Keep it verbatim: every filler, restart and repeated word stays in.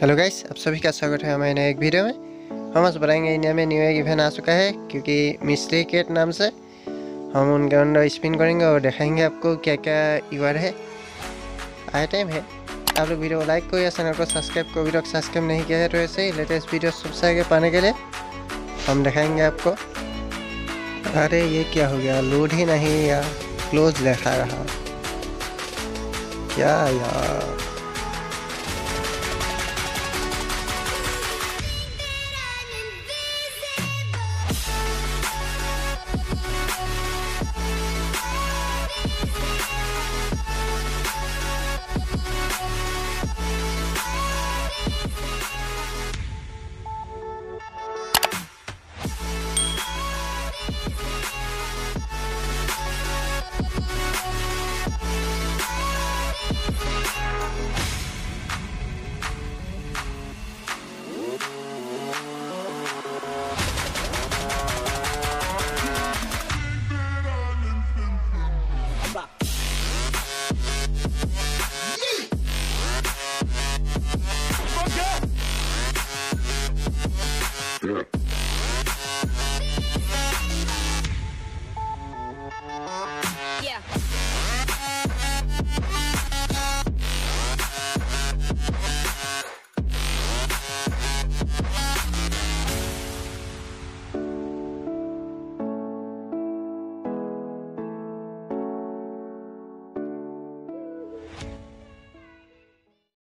Hello guys, आप सभी का स्वागत है हमारे नए एक वीडियो में। हम आज बताएंगे इंडिया में न्यू एक इवेंट आ चुका है क्योंकि मिस्ट्री किट नाम से। हम उनके अंदर स्पिन करेंगे और दिखाएंगे आपको क्या क्या ईवर है। आए टाइम है, आप लोग वीडियो लाइक को या चैनल को सब्सक्राइब को अभी तक सब्सक्राइब नहीं किया है तो ऐसे ही लेटेस्ट वीडियो सबसे आगे पाने के लिए हम दिखाएँगे आपको। अरे ये क्या हो गया, लूट ही नहीं यार, क्लोज देखा रहा क्या यार। Yeah.